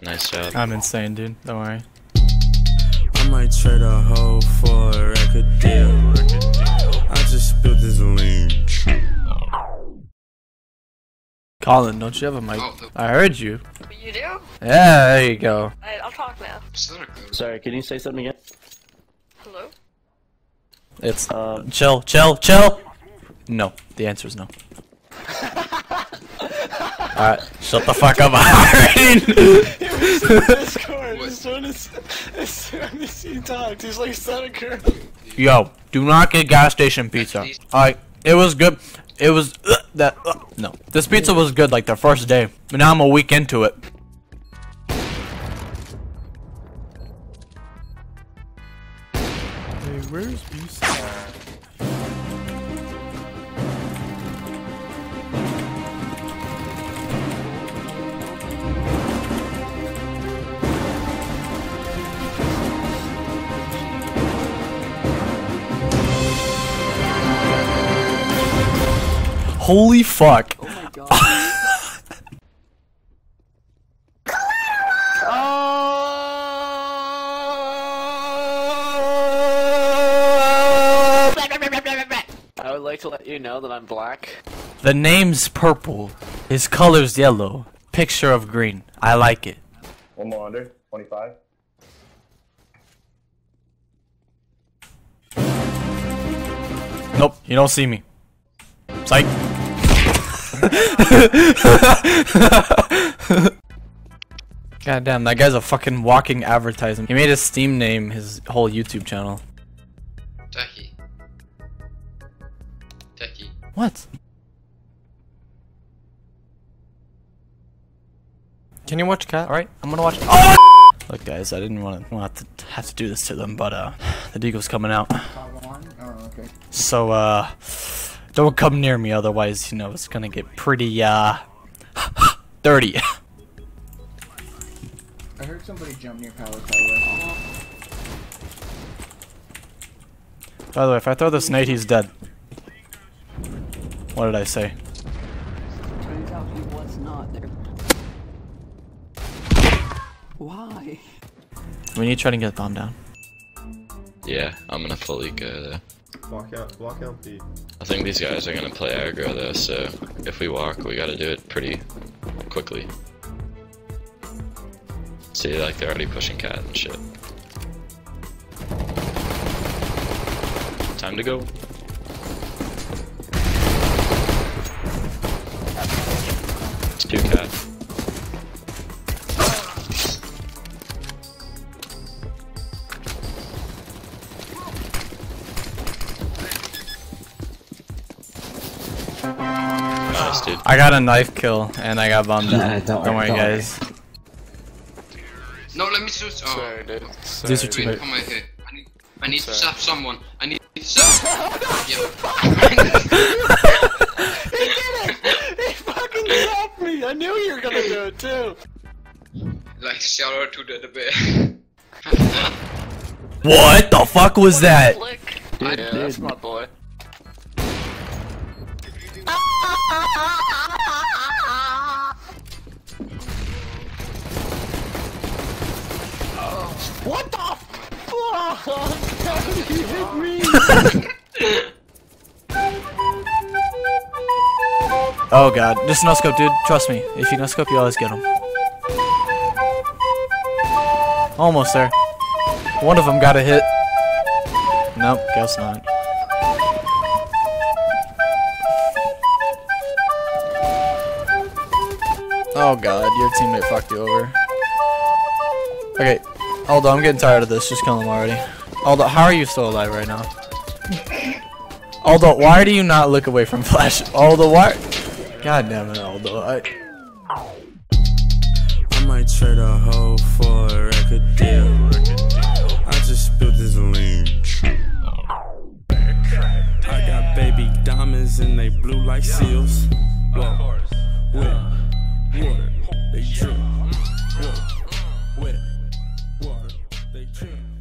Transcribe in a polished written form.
Nice job. I'm insane, dude. Don't worry. I might trade a hoe for a record deal. I just spilled this lean. Colin, don't you have a mic? Oh, I heard you. You do? Yeah, there you go. Alright, I'll talk now. Sorry, can you say something again? Hello? It's chill. No, the answer is no. Alright, shut the fuck up, Irene! He was in Discord as soon as he talked, he's like, son of a girl. Yo, do not get gas station pizza. Alright, it was good. It was no. This pizza was good like the first day, but now I'm a week into it. Hey, where's Beast? Holy fuck! Oh my god! I would like to let you know that I'm black. The name's purple. His color's yellow. Picture of green. I like it. One more under. 25. Nope. You don't see me. Psych. God damn, that guy's a fucking walking advertisement. He made his Steam name his whole YouTube channel. Techie. Techie. What? Can you watch Cat? Alright, I'm gonna watch. Oh! Look, guys, I didn't want to have to do this to them, but the Deagle's coming out. Oh, okay. So don't come near me, otherwise, you know, it's gonna get pretty, dirty. I heard somebody jump near Power Tower. By the way, if I throw this nade, he's dead. What did I say? Turns out he was not there. Why? We need to try to get the bomb down. Yeah, I'm gonna fully go there. Walk out B. I think these guys are gonna play aggro though, so if we walk, we gotta do it pretty quickly. See, like they're already pushing Cat and shit. Time to go. It's 2 Cat. Dude. I got a knife kill and I got bombed. Nah, don't worry, guys. No, let me shoot. Oh. Sorry, dude. Sorry. These are too late. I need to zap someone. I need to zap. He did it! He fucking zapped me! I knew you were gonna do it too! Like, shout out to the bear. What the fuck was that? Yeah, that's my boy. What the fuck? You hit me! Oh god, just no scope, dude. Trust me. If you no scope, you always get him. Almost there. One of them got a hit. Nope, guess not. Oh god, your teammate fucked you over. Okay, Aldo, I'm getting tired of this. Just kill him already. Aldo, how are you still alive right now? Aldo, why do you not look away from Flash? Aldo, why? God damn it, Aldo. I might trade a hoe for a record deal. I just spilled this lean. I got baby diamonds and they blue like seals. Of course. Water, they drip, water, wet, water, they drip.